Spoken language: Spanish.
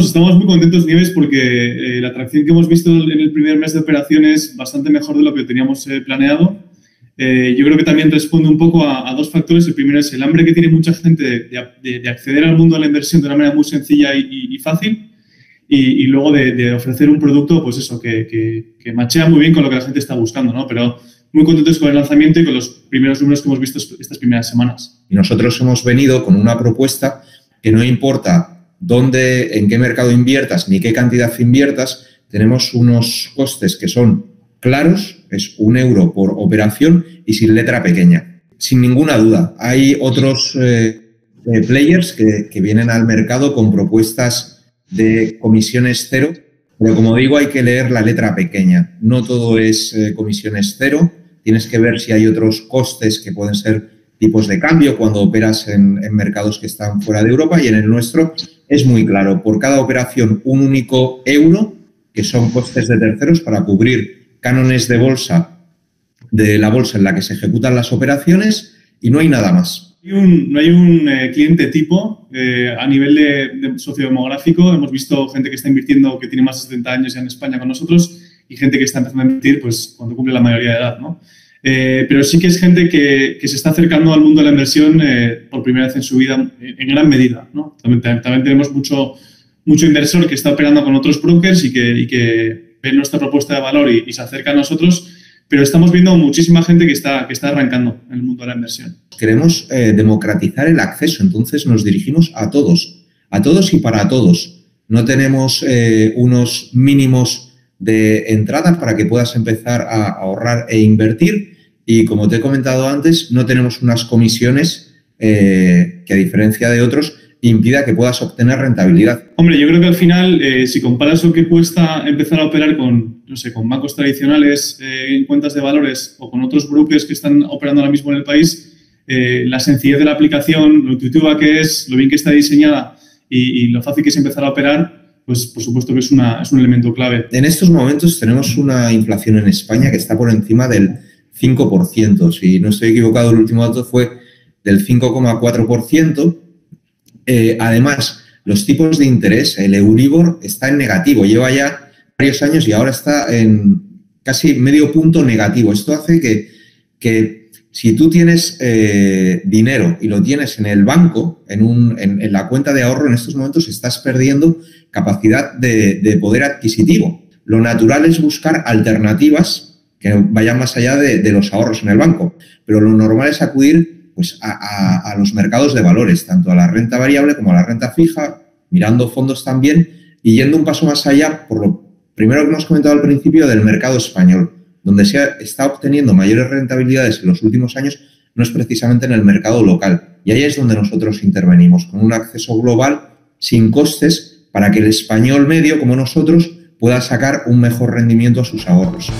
Estamos muy contentos, Nieves, porque la atracción que hemos visto en el primer mes de operación es bastante mejor de lo que teníamos planeado. Yo creo que también responde un poco a dos factores. El primero es el hambre que tiene mucha gente de acceder al mundo de la inversión de una manera muy sencilla y fácil. Y luego de ofrecer un producto, pues eso, que machea muy bien con lo que la gente está buscando, ¿no? Pero muy contentos con el lanzamiento y con los primeros números que hemos visto estas primeras semanas. Y nosotros hemos venido con una propuesta que no importa dónde, en qué mercado inviertas ni qué cantidad inviertas, tenemos unos costes que son claros, es €1 por operación y sin letra pequeña. Sin ninguna duda, hay otros players que vienen al mercado con propuestas de comisiones cero, pero como digo, hay que leer la letra pequeña. No todo es comisiones cero, tienes que ver si hay otros costes que pueden ser tipos de cambio cuando operas en mercados que están fuera de Europa, y en el nuestro es muy claro, por cada operación un único euro, que son costes de terceros para cubrir cánones de bolsa, de la bolsa en la que se ejecutan las operaciones, y no hay nada más. No hay un cliente tipo a nivel de sociodemográfico. Hemos visto gente que está invirtiendo, que tiene más de 70 años ya en España con nosotros, y gente que está empezando a invertir pues cuando cumple la mayoría de edad, ¿no? Pero sí que es gente que se está acercando al mundo de la inversión por primera vez en su vida en gran medida, ¿no? También tenemos mucho inversor que está operando con otros brokers y que ve nuestra propuesta de valor y se acerca a nosotros. Pero estamos viendo muchísima gente que está arrancando en el mundo de la inversión. Queremos democratizar el acceso, entonces nos dirigimos a todos y para todos. No tenemos unos mínimos de entrada para que puedas empezar a ahorrar e invertir, y como te he comentado antes, no tenemos unas comisiones que, a diferencia de otros, impida que puedas obtener rentabilidad. Hombre, yo creo que al final, si comparas lo que cuesta empezar a operar con bancos tradicionales, en cuentas de valores o con otros brokers que están operando ahora mismo en el país, la sencillez de la aplicación, lo intuitiva que es, lo bien que está diseñada y lo fácil que es empezar a operar, pues por supuesto que es un elemento clave. En estos momentos tenemos una inflación en España que está por encima del 5%. Si no estoy equivocado, el último dato fue del 5,4%. Además, los tipos de interés, el Euribor, está en negativo. Lleva ya varios años y ahora está en casi medio punto negativo. Esto hace que si tú tienes dinero y lo tienes en el banco, en la cuenta de ahorro, en estos momentos estás perdiendo capacidad de poder adquisitivo. Lo natural es buscar alternativas que vayan más allá de los ahorros en el banco, pero lo normal es acudir pues a los mercados de valores, tanto a la renta variable como a la renta fija, mirando fondos también y yendo un paso más allá, por lo primero que hemos comentado al principio, del mercado español, donde se está obteniendo mayores rentabilidades en los últimos años, no es precisamente en el mercado local. Y ahí es donde nosotros intervenimos, con un acceso global, sin costes, para que el español medio, como nosotros, pueda sacar un mejor rendimiento a sus ahorros.